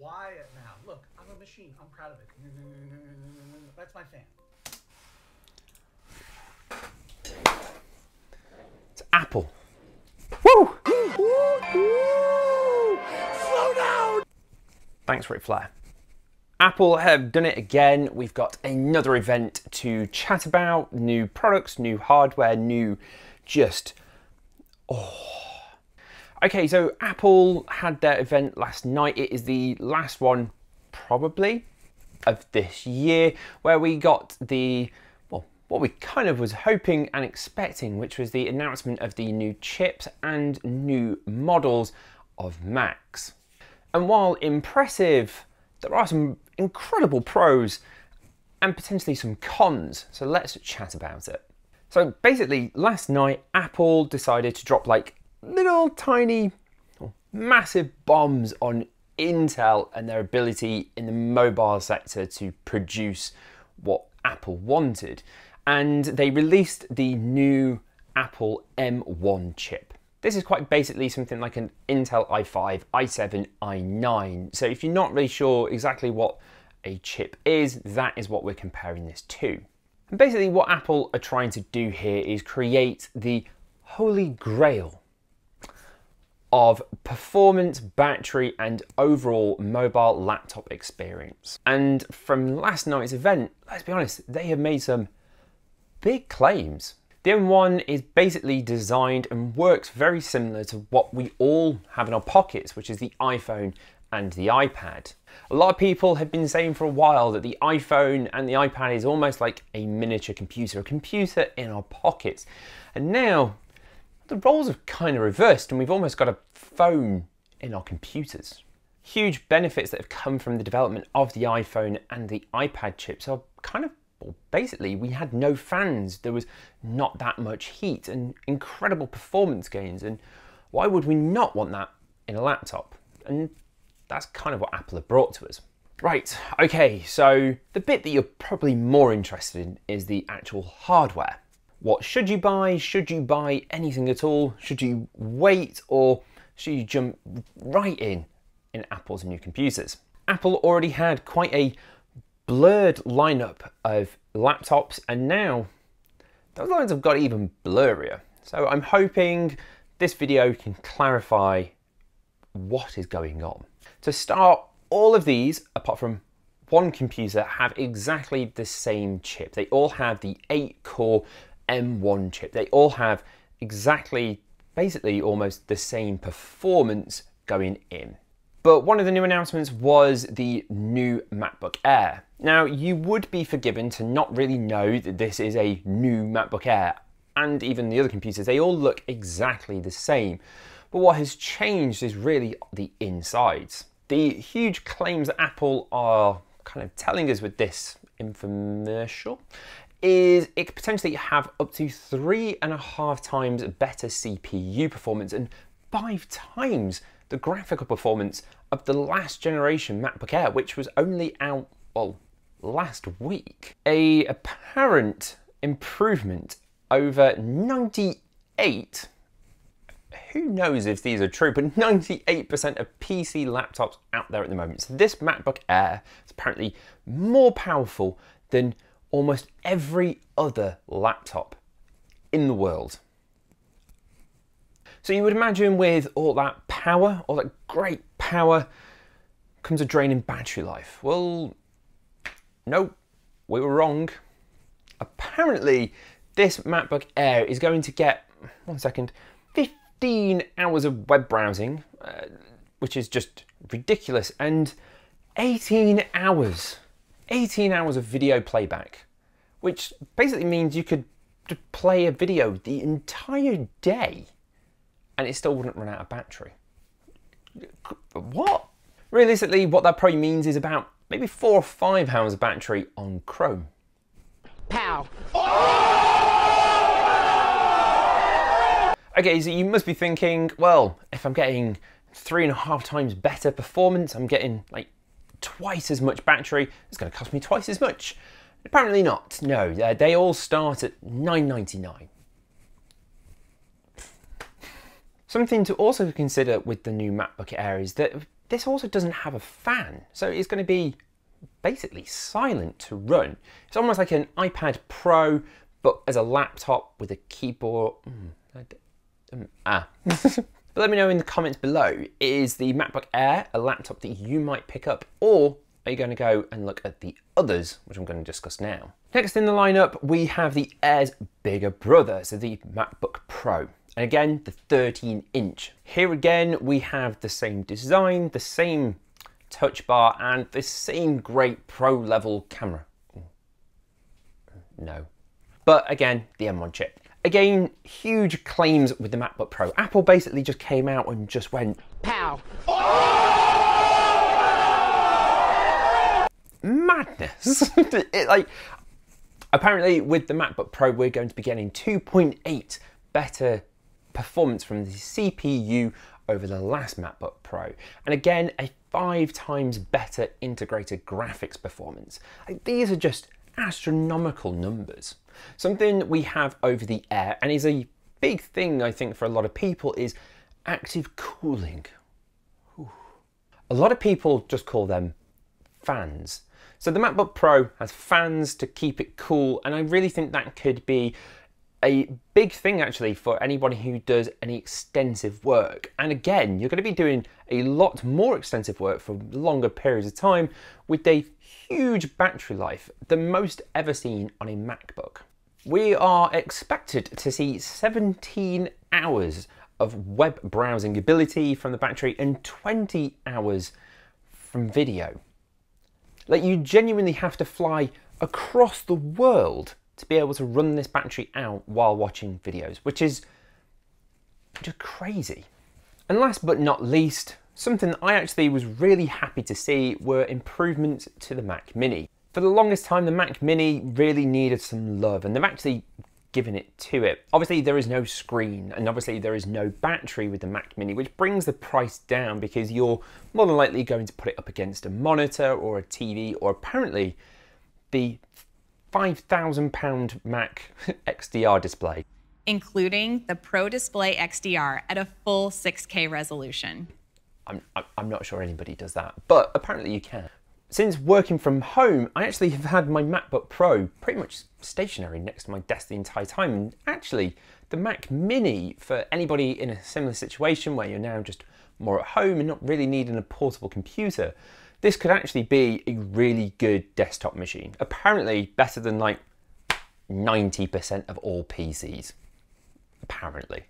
quiet now. Look, I'm a machine. I'm proud of it. That's my fan. It's Apple. Woo! Slow down! Thanks, Ric Flair. Apple have done it again. We've got another event to chat about. New products, new hardware, new just... oh. Okay, so Apple had their event last night. It is the last one, probably, of this year, where we got the, well, what we kind of was hoping and expecting, which was the announcement of the new chips and new models of Macs. And while impressive, there are some incredible pros and potentially some cons, so let's chat about it. So basically last night Apple decided to drop like little tiny massive bombs on Intel and their ability in the mobile sector to produce what Apple wanted, and they released the new Apple M1 chip. This is quite basically something like an Intel i5, i7, i9. So if you're not really sure exactly what a chip is, that is what we're comparing this to. And basically what Apple are trying to do here is create the holy grail of performance, battery, and overall mobile laptop experience. And from last night's event, let's be honest, they have made some big claims. The M1 is basically designed and works very similar to what we all have in our pockets, which is the iPhone and the iPad. A lot of people have been saying for a while that the iPhone and the iPad is almost like a miniature computer, a computer in our pockets. And now the roles have kind of reversed and we've almost got a phone in our computers. Huge benefits that have come from the development of the iPhone and the iPad chips are kind of, well, basically we had no fans, there was not that much heat and incredible performance gains, and why would we not want that in a laptop? And that's kind of what Apple have brought to us. Right, okay, so the bit that you're probably more interested in is the actual hardware. What should you buy? Should you buy anything at all? Should you wait, or should you jump right in Apple's new computers? Apple already had quite a blurred lineup of laptops, and now those lines have got even blurrier. So I'm hoping this video can clarify what is going on. To start, all of these, apart from one computer, have exactly the same chip. They all have the 8-core M1 chip. They all have exactly, basically almost the same performance going in. But one of the new announcements was the new MacBook Air. Now, you would be forgiven to not really know that this is a new MacBook Air, and even the other computers, they all look exactly the same. But what has changed is really the insides. The huge claims that Apple are kind of telling us with this infomercial is it could potentially have up to 3.5 times better CPU performance and 5 times the graphical performance of the last generation MacBook Air, which was only out, well, last week. An apparent improvement over 98, who knows if these are true, but 98% of PC laptops out there at the moment. So this MacBook Air is apparently more powerful than almost every other laptop in the world. So you would imagine with all that power, all that great power, comes a drain in battery life. Well, nope, we were wrong. Apparently, this MacBook Air is going to get, 1 second, 15 hours of web browsing, which is just ridiculous, and 18 hours of video playback, which basically means you could play a video the entire day and it still wouldn't run out of battery. What? Realistically, what that probably means is about maybe 4 or 5 hours of battery on Chrome. Pow! Oh! Okay, so you must be thinking, well, if I'm getting 3.5 times better performance, I'm getting like twice as much battery, it's gonna cost me twice as much. Apparently not, no, they all start at $9.99. Something to also consider with the new MacBook Air is that This also doesn't have a fan, so it's going to be basically silent to run. It's almost like an iPad Pro, but as a laptop with a keyboard. But let me know in the comments below, is the MacBook Air a laptop that you might pick up, or are you going to go and look at the others, which I'm going to discuss now. Next in the lineup, we have the Air's bigger brother, so the MacBook Pro. And again, the 13-inch. Here again, we have the same design, the same touch bar, and the same great pro-level camera. No. But again, the M1 chip. Again, huge claims with the MacBook Pro. Apple basically just came out and just went, pow. Oh! Madness. Apparently with the MacBook Pro, we're going to be getting 2.8 better performance from the CPU over the last MacBook Pro. And again, a 5 times better integrated graphics performance. These are just astronomical numbers. Something that we have over the Air, and is a big thing I think for a lot of people, is active cooling. Ooh. A lot of people just call them fans. So the MacBook Pro has fans to keep it cool, and I really think that could be a big thing actually for anybody who does any extensive work. And again, you're going to be doing a lot more extensive work for longer periods of time with a huge battery life, the most ever seen on a MacBook. We are expected to see 17 hours of web browsing ability from the battery and 20 hours from video. Like, you genuinely have to fly across the world to be able to run this battery out while watching videos, which is just crazy. And last but not least, something that I actually was really happy to see were improvements to the Mac Mini. For the longest time, the Mac Mini really needed some love, and they've actually given it to it. Obviously there is no screen, and obviously there is no battery with the Mac Mini, which brings the price down because you're more than likely going to put it up against a monitor or a TV, or apparently the £5,000 Mac XDR display. Including the Pro Display XDR at a full 6K resolution. I'm not sure anybody does that, but apparently you can. Since working from home, I actually have had my MacBook Pro pretty much stationary next to my desk the entire time. And actually, the Mac Mini, for anybody in a similar situation where you're now just more at home and not really needing a portable computer, this could actually be a really good desktop machine. Apparently better than like 90% of all PCs. Apparently.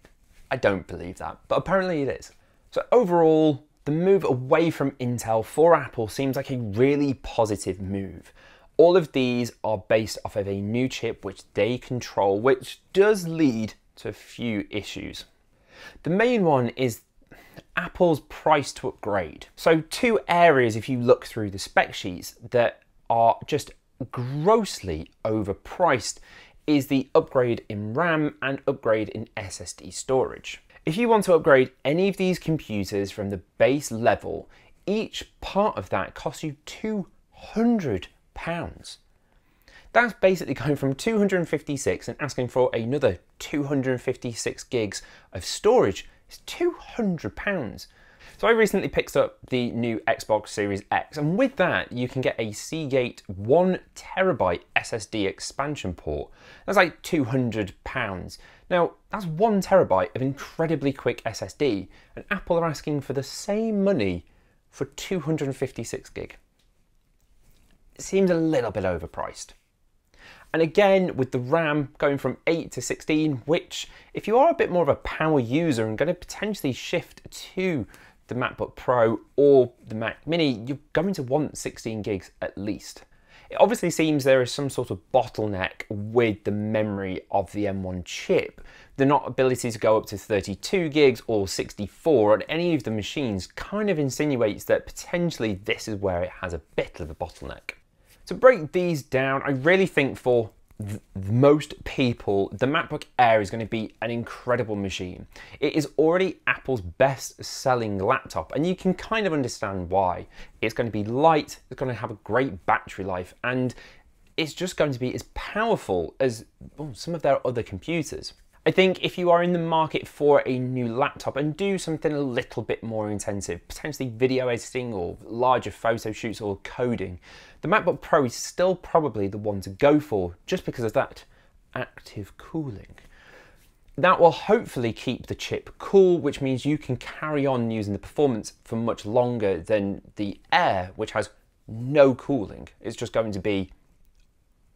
I don't believe that, but apparently it is. So overall, the move away from Intel for Apple seems like a really positive move. All of these are based off of a new chip which they control, which does lead to a few issues. The main one is Apple's price to upgrade. So two areas, if you look through the spec sheets, that are just grossly overpriced is the upgrade in RAM and upgrade in SSD storage. If you want to upgrade any of these computers from the base level, each part of that costs you £200. That's basically going from 256 and asking for another 256 gigs of storage. It's £200. So I recently picked up the new Xbox Series X, and with that you can get a Seagate 1TB SSD expansion port. That's like £200. Now that's 1TB of incredibly quick SSD, and Apple are asking for the same money for 256 gig. It seems a little bit overpriced. And again, with the RAM going from 8 to 16, which if you are a bit more of a power user and going to potentially shift to the MacBook Pro or the Mac Mini, you're going to want 16 gigs at least. It obviously seems there is some sort of bottleneck with the memory of the M1 chip. The not ability to go up to 32 gigs or 64 on any of the machines kind of insinuates that potentially this is where it has a bit of a bottleneck. To break these down, I really think for most people, the MacBook Air is going to be an incredible machine. It is already Apple's best-selling laptop, and you can kind of understand why. It's going to be light, it's going to have a great battery life, and it's just going to be as powerful as some of their other computers. I think if you are in the market for a new laptop and do something a little bit more intensive, potentially video editing or larger photo shoots or coding, the MacBook Pro is still probably the one to go for just because of that active cooling. That will hopefully keep the chip cool, which means you can carry on using the performance for much longer than the Air, which has no cooling. It's just going to be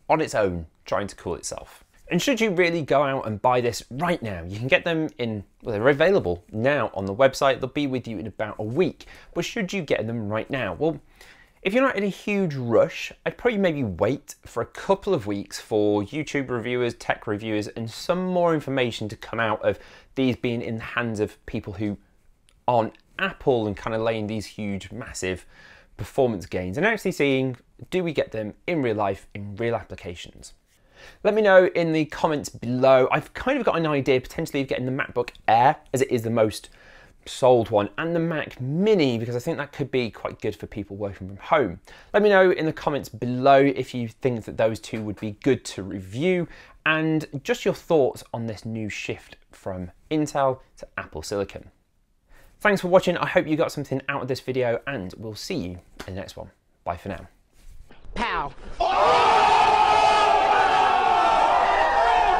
on its own trying to cool itself. And should you really go out and buy this right now, you can get them in, well, they're available now on the website. They'll be with you in about a week. But should you get them right now? Well, if you're not in a huge rush, I'd probably maybe wait for a couple of weeks for YouTube reviewers, tech reviewers, and some more information to come out of these being in the hands of people who aren't Apple and kind of laying these huge, massive performance gains and actually seeing, do we get them in real life, in real applications? Let me know in the comments below. I've kind of got an idea potentially of getting the MacBook Air, as it is the most sold one, and the Mac Mini, because I think that could be quite good for people working from home. Let me know in the comments below if you think that those two would be good to review, and just your thoughts on this new shift from Intel to Apple Silicon. Thanks for watching. I hope you got something out of this video, and we'll see you in the next one. Bye for now. Pow! Oh!